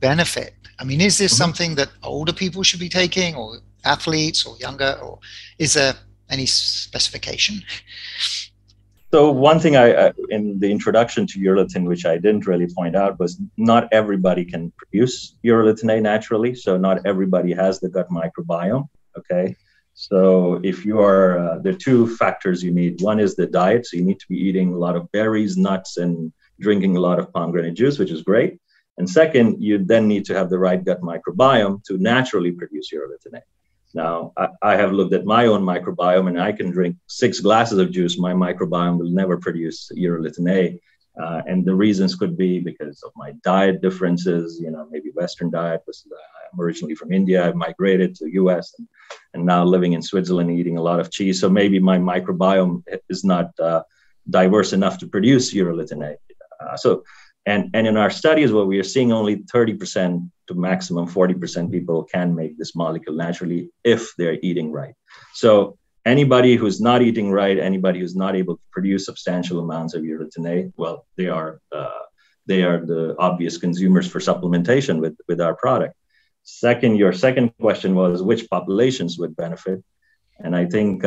benefit? I mean, is this something that older people should be taking, or athletes, or younger, or is there any specification? So one thing I in the introduction to urolithin, which I didn't really point out, was not everybody can produce urolithin A naturally. So not everybody has the gut microbiome, okay? So if you are, there are two factors you need. One is the diet. So you need to be eating a lot of berries, nuts, and drinking a lot of pomegranate juice, which is great. And second, you then need to have the right gut microbiome to naturally produce urolithin A. Now, I have looked at my own microbiome, and I can drink 6 glasses of juice. My microbiome will never produce urolithin A. And the reasons could be because of my diet differences, you know, maybe Western diet. I'm originally from India. I've migrated to the US and now living in Switzerland, eating a lot of cheese. So maybe my microbiome is not diverse enough to produce urolithin A. And in our studies, what we are seeing, only 30% to maximum 40% people can make this molecule naturally if they're eating right. So anybody who's not eating right, anybody who's not able to produce substantial amounts of urolithin A, well, they are the obvious consumers for supplementation with our product. Second, your second question was which populations would benefit. And I think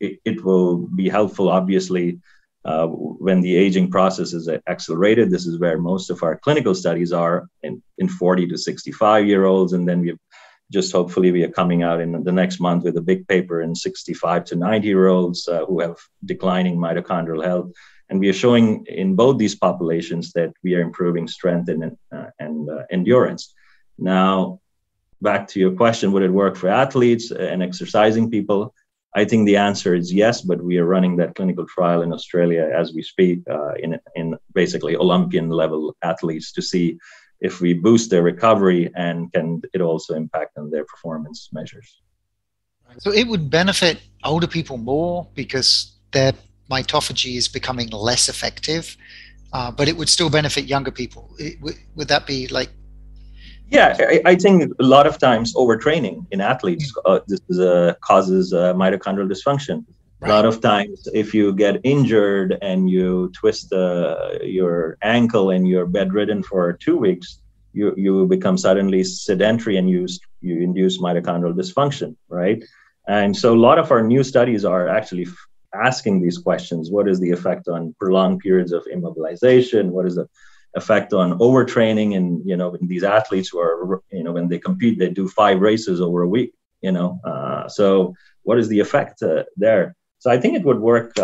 it will be helpful, obviously, when the aging process is accelerated. This is where most of our clinical studies are, in 40 to 65-year-olds. And then we are coming out in the next month with a big paper in 65 to 90-year-olds who have declining mitochondrial health. And we are showing in both these populations that we are improving strength and endurance. Now, back to your question, would it work for athletes and exercising people? I think the answer is yes, but we are running that clinical trial in Australia as we speak in basically Olympian-level athletes to see if we boost their recovery and can it also impact on their performance measures. So it would benefit older people more because their mitophagy is becoming less effective, but it would still benefit younger people. Would that be like? Yeah, I think a lot of times overtraining in athletes causes mitochondrial dysfunction. Right. A lot of times if you get injured and you twist your ankle and you're bedridden for 2 weeks, you become suddenly sedentary and you induce mitochondrial dysfunction, right? And so a lot of our new studies are actually asking these questions. What is the effect on prolonged periods of immobilization? What is the effect on overtraining? And, you know, these athletes who are, you know, when they compete, they do 5 races over a week, you know. So what is the effect there? So I think it would work.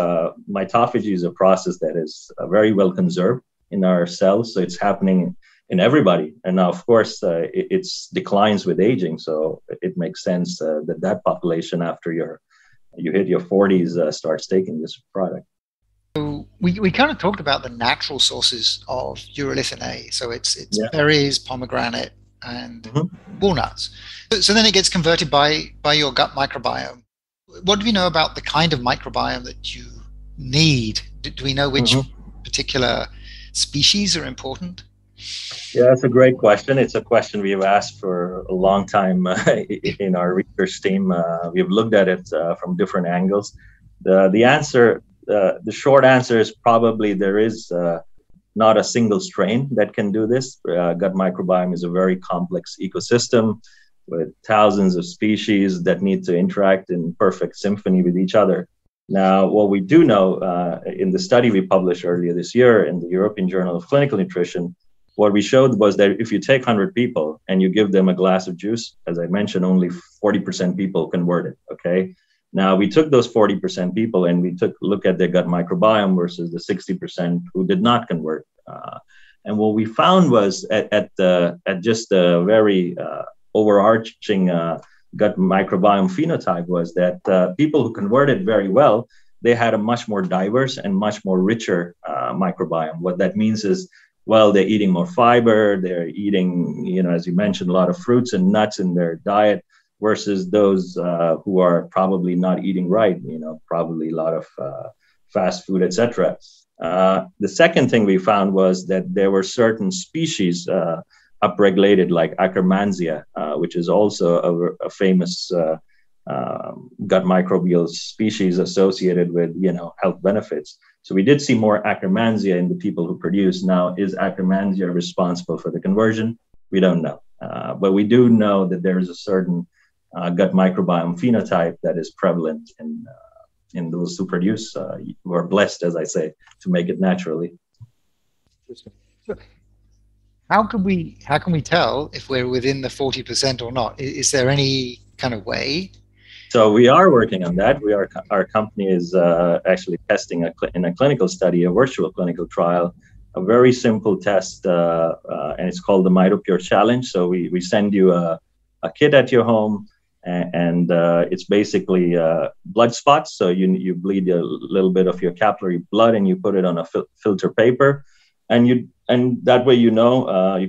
Mitophagy is a process that is very well conserved in our cells. So it's happening in everybody. And now, of course, it declines with aging. So it makes sense that population after you hit your 40s starts taking this product. So we kind of talked about the natural sources of urolithin A. So it's berries, pomegranate, and walnuts. So then it gets converted by your gut microbiome. What do we know about the kind of microbiome that you need? Do we know which particular species are important? Yeah, that's a great question. It's a question we have asked for a long time in our research team. We have looked at it from different angles. The answer... the short answer is probably there is not a single strain that can do this. Gut microbiome is a very complex ecosystem with thousands of species that need to interact in perfect symphony with each other. Now, what we do know in the study we published earlier this year in the European Journal of Clinical Nutrition, what we showed was that if you take 100 people and you give them a glass of juice, as I mentioned, only 40% people converted, okay? Now, we took those 40% people and we took a look at their gut microbiome versus the 60% who did not convert. And what we found was at just the very overarching gut microbiome phenotype was that people who converted very well, they had a much more diverse and much more richer microbiome. What that means is, well, they're eating more fiber, they're eating, you know, as you mentioned, a lot of fruits and nuts in their diet, versus those who are probably not eating right, you know, probably a lot of fast food, etc. The second thing we found was that there were certain species upregulated, like Akkermansia, which is also a famous gut microbial species associated with, you know, health benefits. So we did see more Akkermansia in the people who produce. Now, is Akkermansia responsible for the conversion? We don't know. But we do know that there is a certain gut microbiome phenotype that is prevalent in those who produce, who are blessed, as I say, to make it naturally. How can we tell if we're within the 40% or not? Is there any kind of way? So we are working on that. We are, our company is actually testing in a clinical study, a virtual clinical trial, a very simple test, and it's called the MitoPure Challenge. So we send you a kit at your home, and it's basically blood spots. So you bleed a little bit of your capillary blood and you put it on a filter paper, and that way you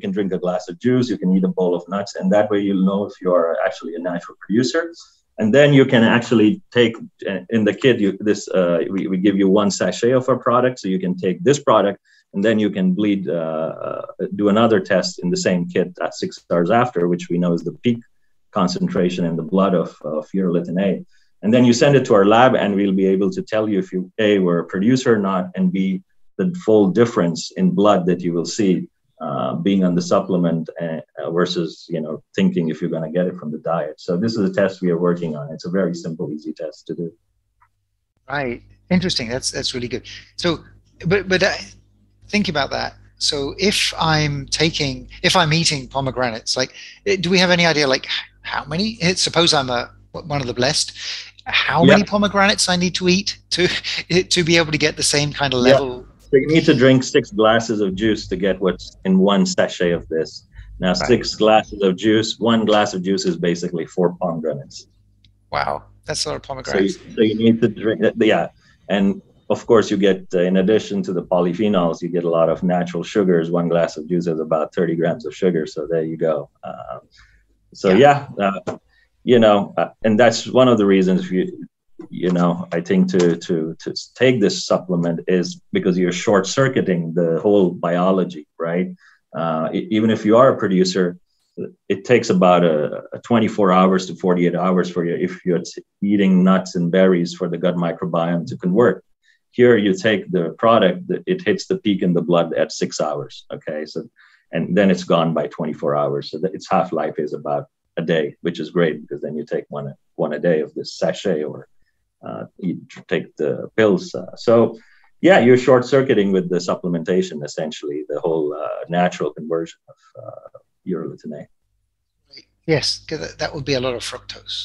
can drink a glass of juice, you can eat a bowl of nuts, and that way you'll know if you are actually a natural producer. And then you can actually take in the kit. We give you one sachet of our product, so you can take this product, and then you can bleed, do another test in the same kit at 6 hours after, which we know is the peak concentration in the blood of urolithin A. And then you send it to our lab, and we'll be able to tell you if you A, were a producer or not, and B, the full difference in blood that you will see being on the supplement versus thinking if you're going to get it from the diet. So this is a test we are working on. It's a very simple, easy test to do. Right. Interesting. That's really good. So, but think about that. So if I'm eating pomegranates, like, do we have any idea like how many? Suppose I'm one of the blessed. How many pomegranates I need to eat to be able to get the same kind of level? So you need to drink 6 glasses of juice to get what's in one sachet of this. Now, right. 6 glasses of juice, 1 glass of juice is basically 4 pomegranates. Wow, that's a lot of pomegranates. So you need to drink, and of course you get, in addition to the polyphenols, you get a lot of natural sugars. 1 glass of juice has about 30 grams of sugar, so there you go. And that's one of the reasons I think to take this supplement is because you're short-circuiting the whole biology, right? Even if you are a producer, it takes about 24 hours to 48 hours for you if you're eating nuts and berries for the gut microbiome to convert. Here, you take the product; it hits the peak in the blood at 6 hours. Okay, so and then it's gone by 24 hours. So its half life is about a day, which is great because then you take one a day of this sachet or you take the pills. You're short-circuiting with the supplementation, essentially, the whole natural conversion of urolithin A. Yes, because that would be a lot of fructose.